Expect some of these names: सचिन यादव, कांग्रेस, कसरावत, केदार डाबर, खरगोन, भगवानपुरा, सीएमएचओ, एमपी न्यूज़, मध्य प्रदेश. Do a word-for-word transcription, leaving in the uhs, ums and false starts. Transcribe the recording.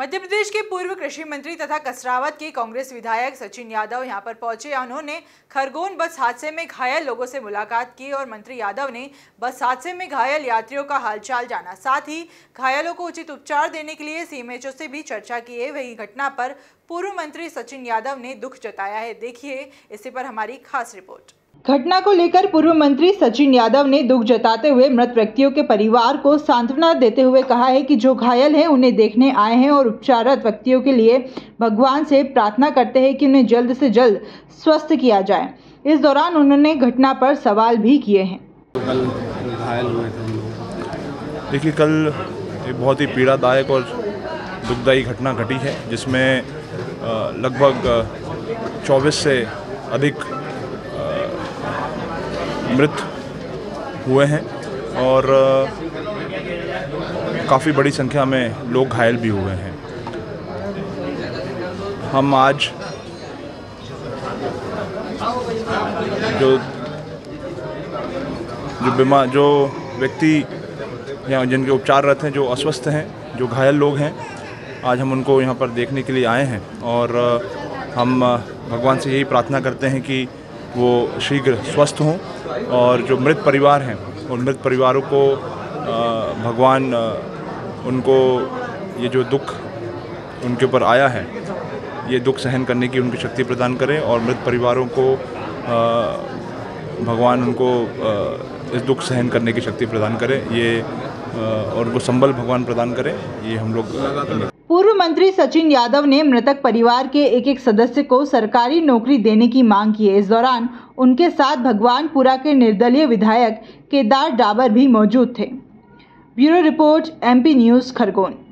मध्य प्रदेश के पूर्व कृषि मंत्री तथा कसरावत के कांग्रेस विधायक सचिन यादव यहां पर पहुंचे। उन्होंने खरगोन बस हादसे में घायल लोगों से मुलाकात की और मंत्री यादव ने बस हादसे में घायल यात्रियों का हालचाल जाना, साथ ही घायलों को उचित उपचार देने के लिए सीएमएचओ से भी चर्चा की है। वही घटना पर पूर्व मंत्री सचिन यादव ने दुख जताया है। देखिए इसी पर हमारी खास रिपोर्ट। घटना को लेकर पूर्व मंत्री सचिन यादव ने दुख जताते हुए मृत व्यक्तियों के परिवार को सांत्वना देते हुए कहा है कि जो घायल हैं उन्हें देखने आए हैं और उपचाररत व्यक्तियों के लिए भगवान से प्रार्थना करते हैं कि उन्हें जल्द से जल्द स्वस्थ किया जाए। इस दौरान उन्होंने घटना पर सवाल भी किए हैं। कल घायल हुए थे, देखिए कल एक बहुत ही पीड़ादायक और दुखदायी घटना घटी है जिसमें लगभग चौबीस से अधिक मृत हुए हैं और काफ़ी बड़ी संख्या में लोग घायल भी हुए हैं। हम आज जो जो बीमार जो व्यक्ति या जिनके उपचाररत हैं, जो अस्वस्थ हैं, जो घायल लोग हैं, आज हम उनको यहाँ पर देखने के लिए आए हैं और हम भगवान से यही प्रार्थना करते हैं कि वो शीघ्र स्वस्थ हों और जो मृत परिवार हैं उन मृत परिवारों को भगवान उनको ये जो दुख उनके ऊपर आया है ये दुख सहन करने की उनकी शक्ति प्रदान करें और मृत परिवारों को भगवान उनको इस दुख सहन करने की शक्ति प्रदान करें ये और उनको संबल भगवान प्रदान करें। ये हम लोग पूर्व मंत्री सचिन यादव ने मृतक परिवार के एक एक सदस्य को सरकारी नौकरी देने की मांग की है। इस दौरान उनके साथ भगवानपुरा के निर्दलीय विधायक केदार डाबर भी मौजूद थे। Bureau report एमपी न्यूज़ खरगोन।